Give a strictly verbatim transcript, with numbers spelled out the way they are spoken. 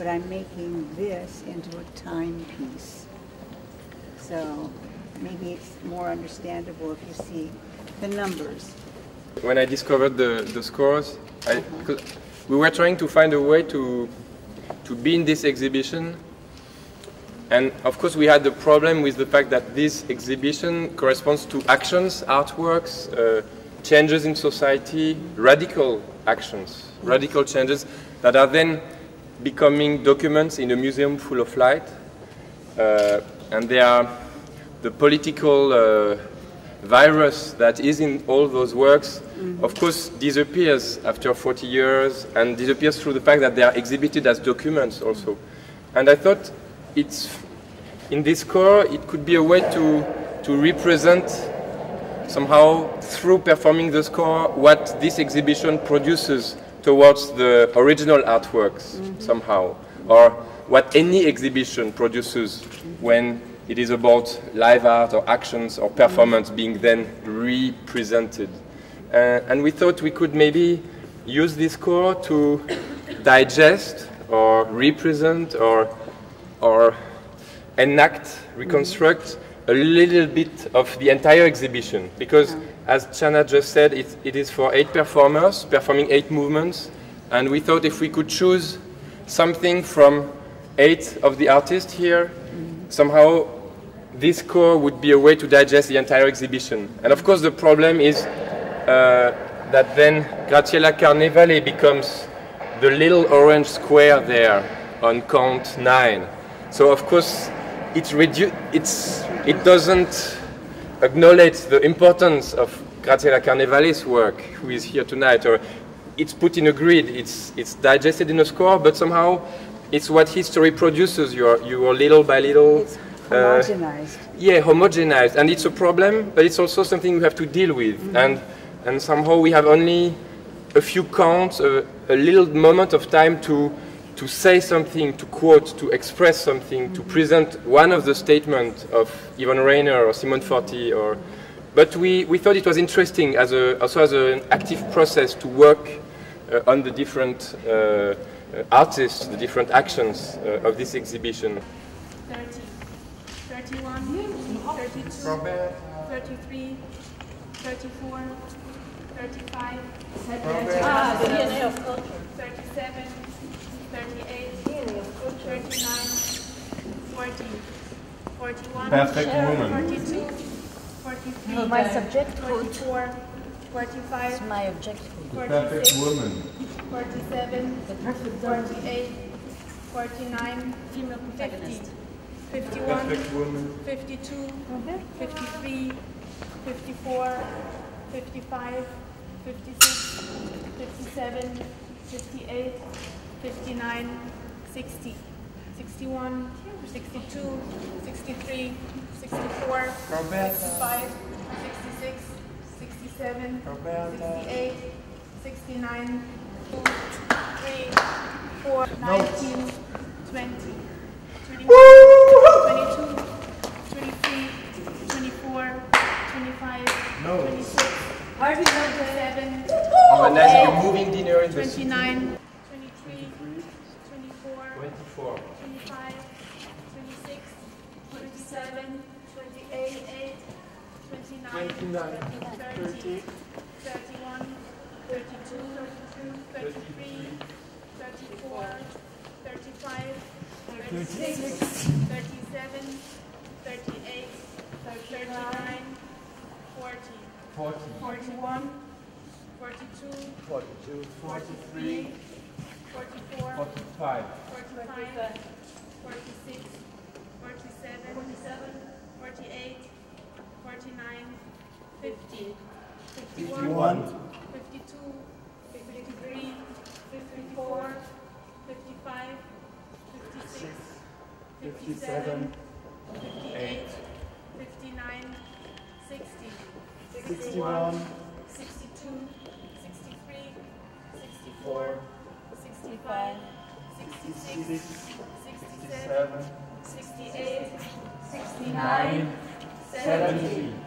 but I'm making this into a timepiece. So maybe it's more understandable if you see the numbers. When I discovered the, the scores, I, uh-huh. 'cause we were trying to find a way to, to be in this exhibition. And of course we had the problem with the fact that this exhibition corresponds to actions, artworks, uh, changes in society, radical actions, radical changes that are then becoming documents in a museum full of light. Uh, and they are the political uh, virus that is in all those works, mm-hmm. of course, disappears after forty years and disappears through the fact that they are exhibited as documents also. And I thought it's, in this score, it could be a way to, to represent somehow, through performing the score, what this exhibition produces towards the original artworks, mm-hmm. somehow, or what any exhibition produces when it is about live art or actions or performance mm-hmm. being then represented. Uh, and we thought we could maybe use this score to digest or represent or, or enact, reconstruct mm-hmm. a little bit of the entire exhibition, because as Channa just said, it, it is for eight performers performing eight movements, and we thought if we could choose something from eight of the artists here, mm-hmm. somehow this score would be a way to digest the entire exhibition. And of course the problem is uh, that then Graciela Carnevale becomes the little orange square there on count nine. So of course It, redu it's, it doesn't acknowledge the importance of Graciela Carnevale's work, who is here tonight, or it's put in a grid, it's, it's digested in a score, but somehow it's what history produces, you are, you are little by little. It's homogenized. Uh, yeah, homogenized, and it's a problem, but it's also something we have to deal with, mm-hmm. and, and somehow we have only a few counts, a, a little moment of time to to say something, to quote, to express something, mm-hmm. to present one of the statements of Yvonne Rainer or Simone Forti, or, but we, we thought it was interesting as a, also as an active process to work uh, on the different uh, artists, the different actions uh, of this exhibition. thirty, thirty-one, thirty-two, thirty-three, thirty-four, thirty-five, thirty-six, thirty-seven, thirty-eight, thirty-nine, forty, forty-one, perfect woman. forty-two, forty-three, no, my subject forty-four, forty-five, it's my objective. The perfect woman. forty-seven, the perfect forty-eight, forty-nine, female protagonist. fifty-one, fifty-two, okay. fifty-one, fifty-two, fifty-three, fifty-four, fifty-five, fifty-six, fifty-seven, fifty-eight, fifty-nine, sixty, sixty-one, sixty-two, sixty-three, sixty-four, sixty-five, sixty-six, sixty-seven, sixty-eight, sixty-nine, seventy.